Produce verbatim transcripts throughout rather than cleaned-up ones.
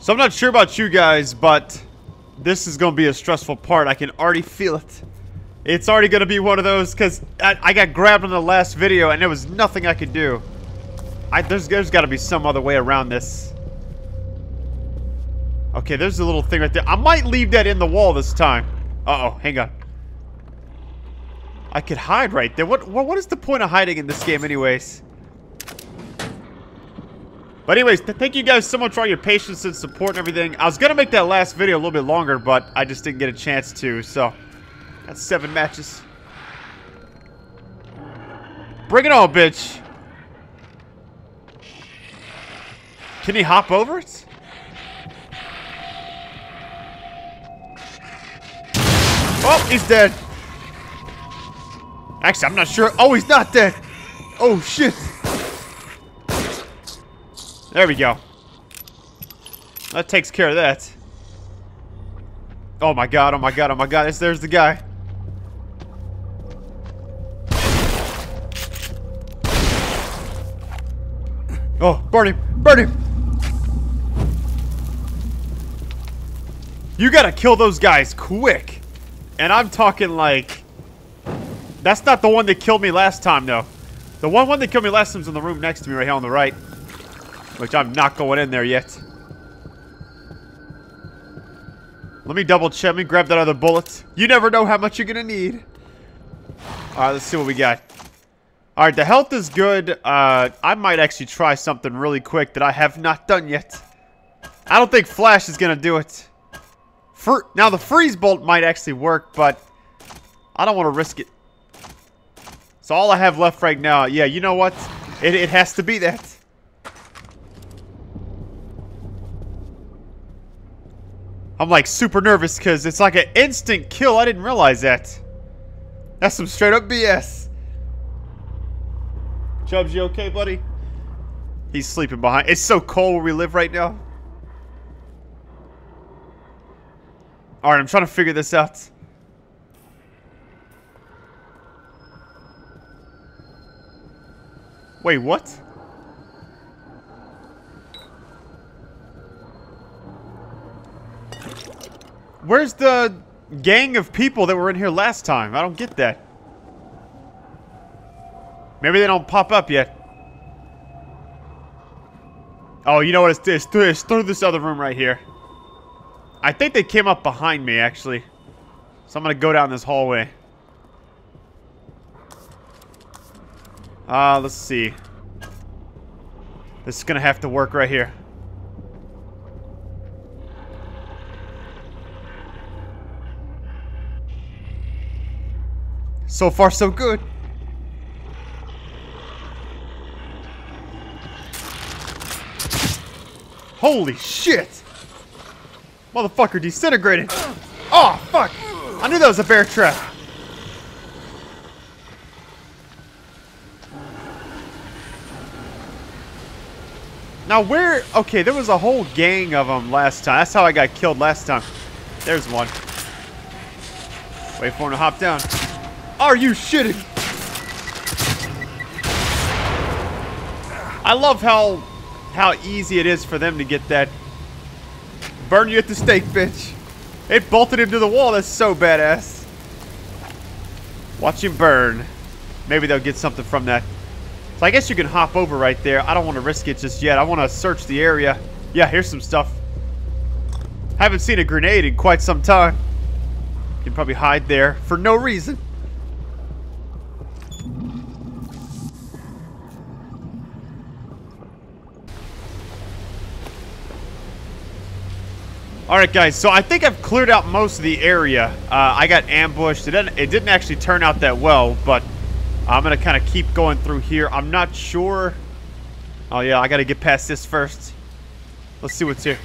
So I'm not sure about you guys, but this is going to be a stressful part. I can already feel it. It's already going to be one of those, because I, I got grabbed in the last video and there was nothing I could do. I, there's there's got to be some other way around this. Okay, there's a little thing right there. I might leave that in the wall this time. Uh-oh, hang on. I could hide right there. What, what, what is the point of hiding in this game anyways? But anyways, th thank you guys so much for all your patience and support and everything. I was going to make that last video a little bit longer, but I just didn't get a chance to, so. That's seven matches. Bring it on, bitch. Can he hop over it? Oh, he's dead. Actually, I'm not sure. Oh, he's not dead. Oh, shit. There we go. That takes care of that. Oh, my God. Oh, my God. Oh, my God. It's, there's the guy. Oh, burn him. Burn him. You gotta kill those guys quick. And I'm talking like... That's not the one that killed me last time, though. The one, one that killed me last time's in the room next to me right here on the right. Which I'm not going in there yet. Let me double check. Let me grab that other bullet. You never know how much you're going to need. Alright, let's see what we got. Alright, the health is good. Uh, I might actually try something really quick that I have not done yet. I don't think Flash is going to do it. For, now, the freeze bolt might actually work, but I don't want to risk it. So all I have left right now, yeah, you know what? It, it has to be that. I'm like super nervous because it's like an instant kill. I didn't realize that. That's some straight up B S. Chubbs, you okay, buddy? He's sleeping behind. It's so cold where we live right now. Alright, I'm trying to figure this out. Wait, what? Where's the gang of people that were in here last time? I don't get that. Maybe they don't pop up yet. Oh, you know what? It's, it's, through, it's through this other room right here. I think they came up behind me, actually. So I'm going to go down this hallway. Uh, let's see. This is gonna have to work right here. So far, so good. Holy shit! Motherfucker disintegrated. Oh, fuck! I knew that was a bear trap. Now where... Okay, there was a whole gang of them last time. That's how I got killed last time. There's one. Wait for him to hop down. Are you shitting? I love how how easy it is for them to get that. Burn you at the stake, bitch. It bolted him to the wall. That's so badass. Watch him burn. Maybe they'll get something from that. So I guess you can hop over right there. I don't want to risk it just yet. I want to search the area. Yeah, here's some stuff. Haven't seen a grenade in quite some time. You can probably hide there for no reason. Alright guys, so I think I've cleared out most of the area. Uh, I got ambushed. It didn't, it didn't actually turn out that well, but... I'm going to kind of keep going through here. I'm not sure. Oh, yeah. I got to get past this first. Let's see what's here.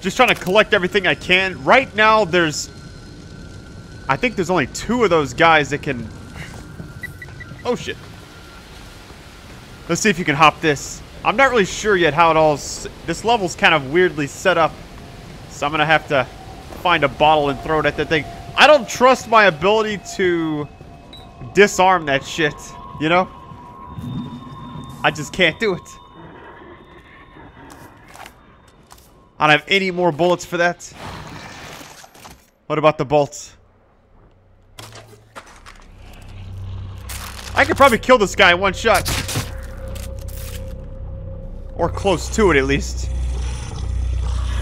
Just trying to collect everything I can. Right now, there's... I think there's only two of those guys that can... Oh, shit. Let's see if you can hop this. I'm not really sure yet how it all... This level's kind of weirdly set up. So I'm going to have to... find a bottle and throw it at that thing. I don't trust my ability to disarm that shit, you know? I just can't do it. I don't have any more bullets for that. What about the bolts? I could probably kill this guy in one shot. Or close to it, at least.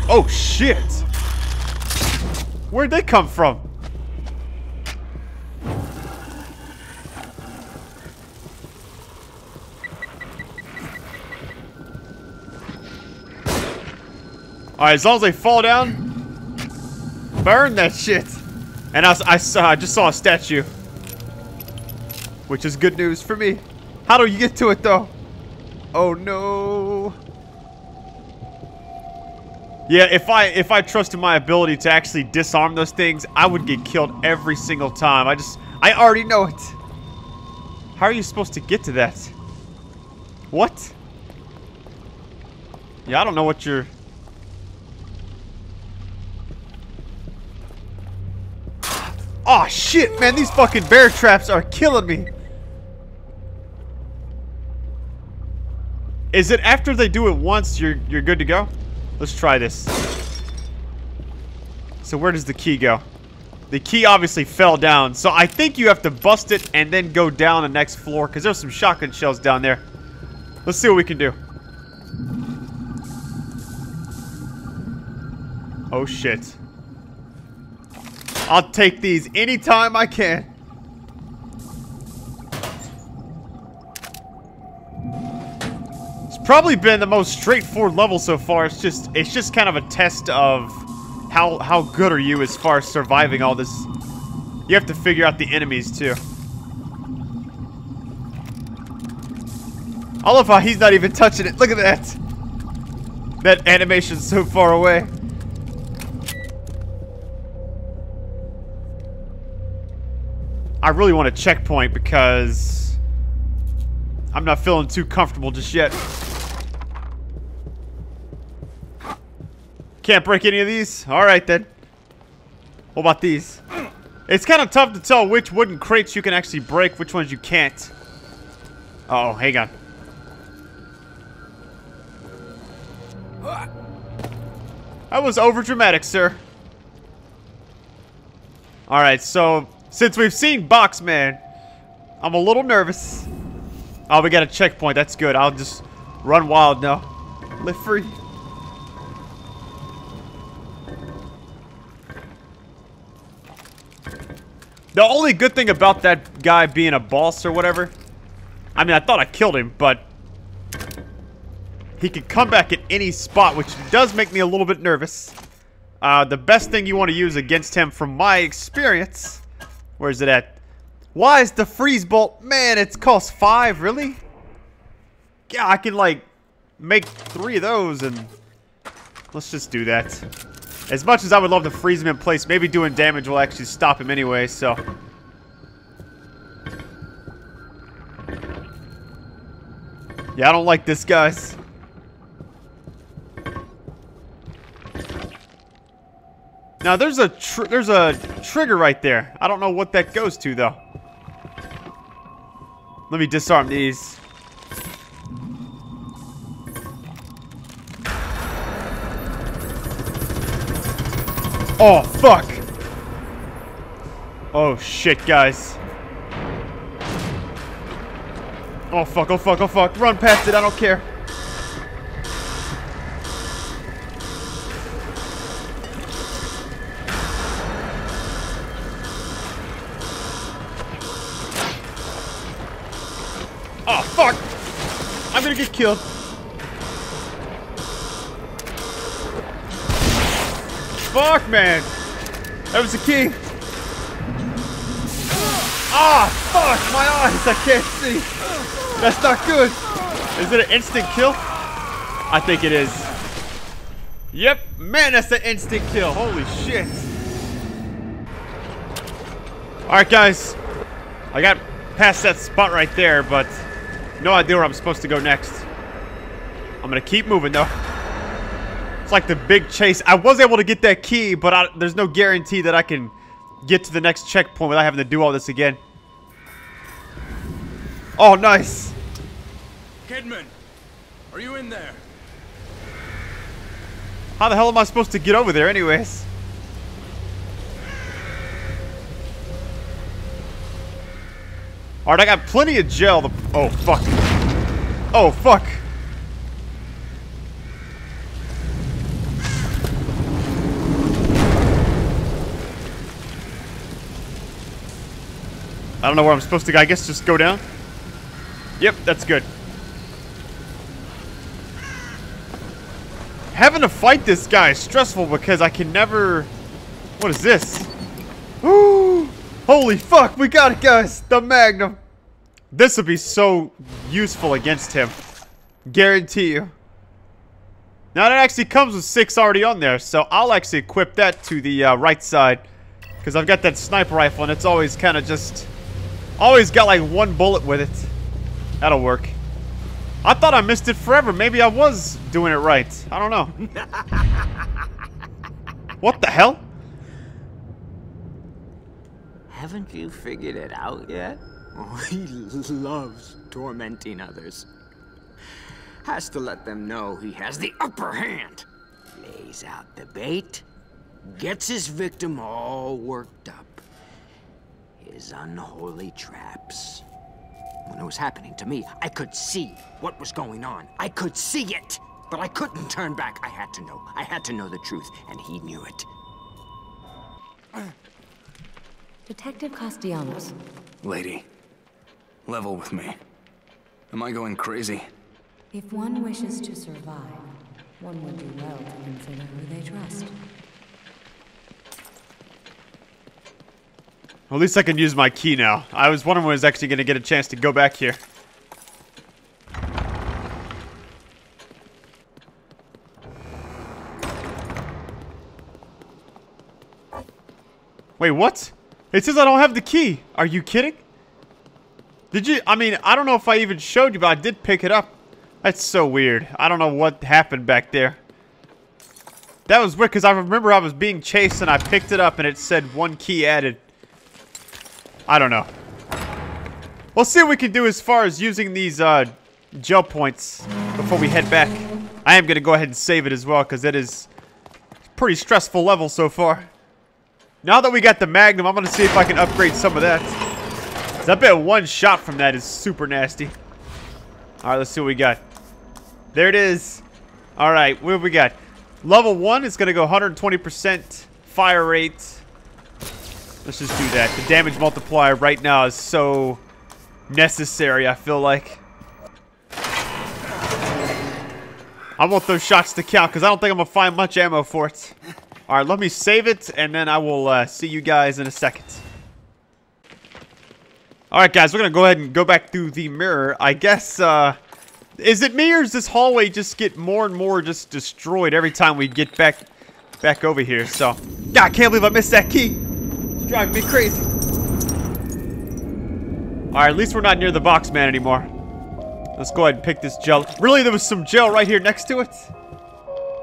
Oh, shit. Where'd they come from? Alright, as long as they fall down, burn that shit. And I, I, saw, I just saw a statue. Which is good news for me. How do you get to it, though? Oh, no. Yeah, if I if I trusted my ability to actually disarm those things, I would get killed every single time. I just... I already know it. How are you supposed to get to that? What? Yeah, I don't know what you're... Oh shit, man, these fucking bear traps are killing me. Is it after they do it once you're you're good to go? Let's try this. So where does the key go? The key obviously fell down, so I think you have to bust it and then go down the next floor because there's some shotgun shells down there. Let's see what we can do. Oh shit. I'll take these anytime I can. It's probably been the most straightforward level so far. It's just it's just kind of a test of how how good are you as far as surviving all this. You have to figure out the enemies too. I love how he's not even touching it. Look at that. That animation's so far away. I really want a checkpoint because I'm not feeling too comfortable just yet. Can't break any of these? Alright then. What about these? It's kind of tough to tell which wooden crates you can actually break, which ones you can't. Uh oh, hang on. That was overdramatic, sir. Alright, so... Since we've seen Boxman, I'm a little nervous. Oh, we got a checkpoint. That's good. I'll just run wild now. Live free. The only good thing about that guy being a boss or whatever, I mean, I thought I killed him, but he could come back at any spot, which does make me a little bit nervous. Uh, the best thing you want to use against him, from my experience... Where's it at? Why is the freeze bolt? Man, it's cost five, really? Yeah, I can like make three of those and let's just do that. As much as I would love to freeze him in place, maybe doing damage will actually stop him anyway, so. Yeah, I don't like this, guys. Now there's a tr there's a trigger right there. I don't know what that goes to though. Let me disarm these. Oh fuck. Oh shit, guys. Oh fuck, oh fuck, oh fuck. Run past it, I don't care. Get killed. Fuck, man. That was the key. Ah, fuck. My eyes. I can't see. That's not good. Is it an instant kill? I think it is. Yep. Man, that's an instant kill. Holy shit. Alright, guys. I got past that spot right there, but... No idea where I'm supposed to go next. I'm gonna keep moving though. It's like the big chase. I was able to get that key, but I, there's no guarantee that I can get to the next checkpoint without having to do all this again. Oh, nice. Kidman, are you in there? How the hell am I supposed to get over there anyways? Alright, I got plenty of gel to- oh fuck. Oh fuck. I don't know where I'm supposed to go. I guess just go down. Yep, that's good. Having to fight this guy is stressful because I can never... What is this? Woo! Holy fuck, we got it, guys! The Magnum! This will be so useful against him. Guarantee you. Now, that actually comes with six already on there, so I'll actually equip that to the uh, right side. Because I've got that sniper rifle, and it's always kind of just... Always got like one bullet with it. That'll work. I thought I missed it forever. Maybe I was doing it right. I don't know. What the hell? Haven't you figured it out yet? Oh, he loves tormenting others. Has to let them know he has the upper hand. Lays out the bait. Gets his victim all worked up. His unholy traps. When it was happening to me, I could see what was going on. I could see it, but I couldn't turn back. I had to know. I had to know the truth, and he knew it. Detective Castellanos. Lady, level with me. Am I going crazy? If one wishes to survive, one would do well to consider who they trust. Well, at least I can use my key now. I was wondering when I was actually going to get a chance to go back here. Wait, what? It says I don't have the key. Are you kidding? Did you? I mean, I don't know if I even showed you, but I did pick it up. That's so weird. I don't know what happened back there. That was weird because I remember I was being chased and I picked it up and it said one key added. I don't know. We'll see what we can do as far as using these uh, gel points before we head back. I am going to go ahead and save it as well because it is a pretty stressful level so far. Now that we got the Magnum, I'm going to see if I can upgrade some of that. I bet one shot from that is super nasty. Alright, let's see what we got. There it is. Alright, what have we got? Level one is going to go one hundred twenty percent fire rate. Let's just do that. The damage multiplier right now is so necessary, I feel like. I want those shots to count, because I don't think I'm going to find much ammo for it. Alright, let me save it, and then I will uh, see you guys in a second. Alright, guys, we're going to go ahead and go back through the mirror. I guess, uh... Is it me, or does this hallway just get more and more just destroyed every time we get back, back over here? So, God, I can't believe I missed that key. Driving me crazy. Alright, at least we're not near the Boxman anymore. Let's go ahead and pick this gel. Really, there was some gel right here next to it?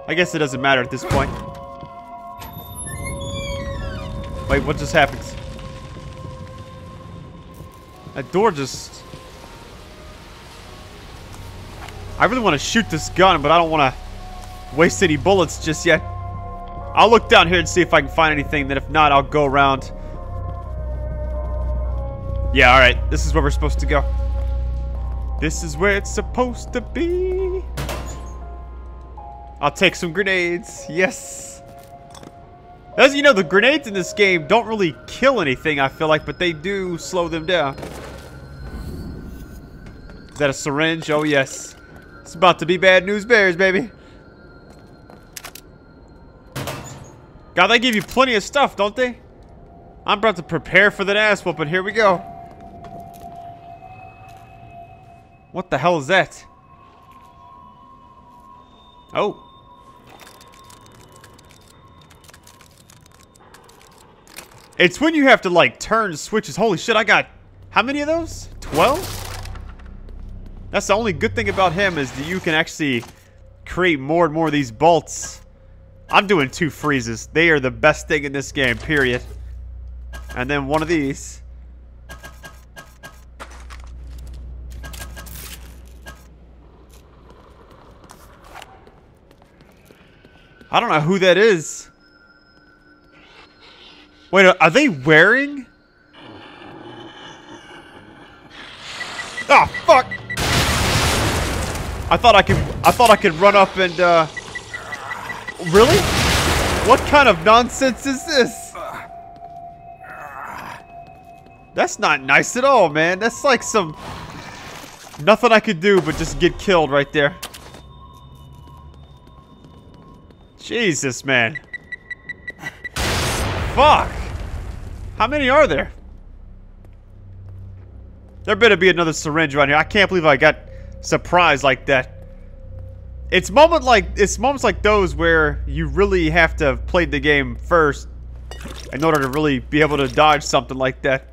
I guess it doesn't matter at this point. Wait, what just happened? That door just... I really want to shoot this gun, but I don't want to waste any bullets just yet. I'll look down here and see if I can find anything, then if not, I'll go around. Yeah, alright. This is where we're supposed to go. This is where it's supposed to be. I'll take some grenades. Yes. As you know, the grenades in this game don't really kill anything, I feel like, but they do slow them down. Is that a syringe? Oh, yes. It's about to be bad news bears, baby. God, they give you plenty of stuff, don't they? I'm about to prepare for that ass whooping. Here we go. What the hell is that? Oh. It's when you have to, like, turn switches. Holy shit, I got... How many of those? twelve? That's the only good thing about him is that you can actually create more and more of these bolts. I'm doing two freezes. They are the best thing in this game, period. And then one of these. I don't know who that is. Wait, are they wearing? Oh, fuck! I thought I could, I thought I could run up and, uh... Really? What kind of nonsense is this? That's not nice at all, man. That's like some... Nothing I could do but just get killed right there. Jesus, man. Fuck! How many are there? There better be another syringe around here. I can't believe I got surprised like that. It's moment like it's moments like those where you really have to have played the game first in order to really be able to dodge something like that.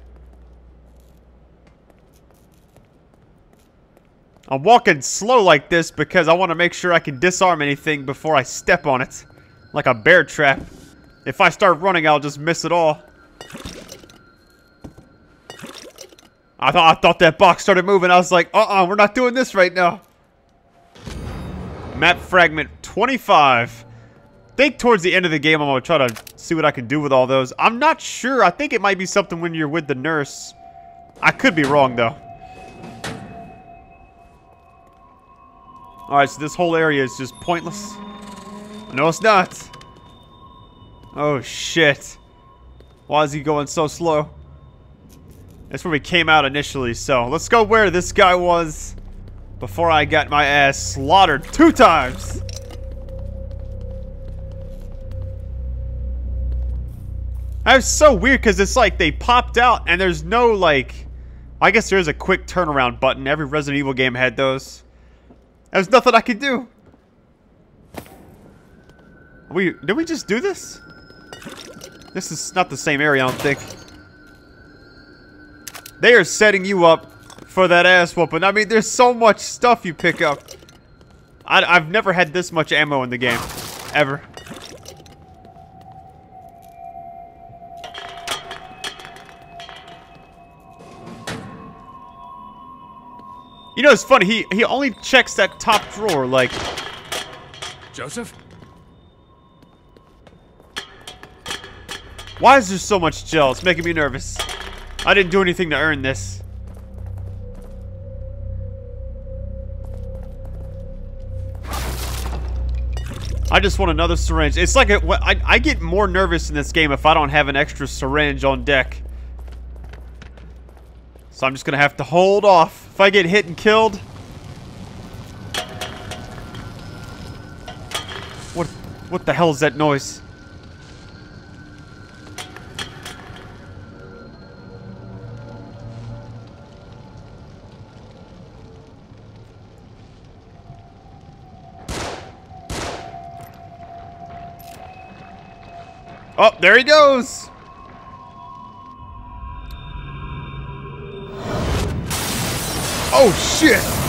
I'm walking slow like this because I want to make sure I can disarm anything before I step on it, like a bear trap. If I start running, I'll just miss it all. I thought I thought that box started moving. I was like, uh-uh, we're not doing this right now. Map fragment twenty-five. I think towards the end of the game, I'm gonna try to see what I can do with all those. I'm not sure. I think it might be something when you're with the nurse. I could be wrong though. All right, so this whole area is just pointless. No, it's not. Oh shit! Why is he going so slow? That's where we came out initially, so let's go where this guy was before I got my ass slaughtered two times! That was so weird because it's like they popped out and there's no like... I guess there's a quick turnaround button. Every Resident Evil game had those. There's nothing I could do! We, did we just do this? This is not the same area, I don't think. They are setting you up for that ass whooping. I mean, there's so much stuff you pick up. I, I've never had this much ammo in the game. Ever. You know, it's funny. He, he only checks that top drawer, like... Joseph? Why is there so much gel? It's making me nervous. I didn't do anything to earn this. I just want another syringe. It's like a, I, I get more nervous in this game if I don't have an extra syringe on deck. So I'm just gonna have to hold off. If I get hit and killed... What, what the hell is that noise? Oh, there he goes! Oh shit!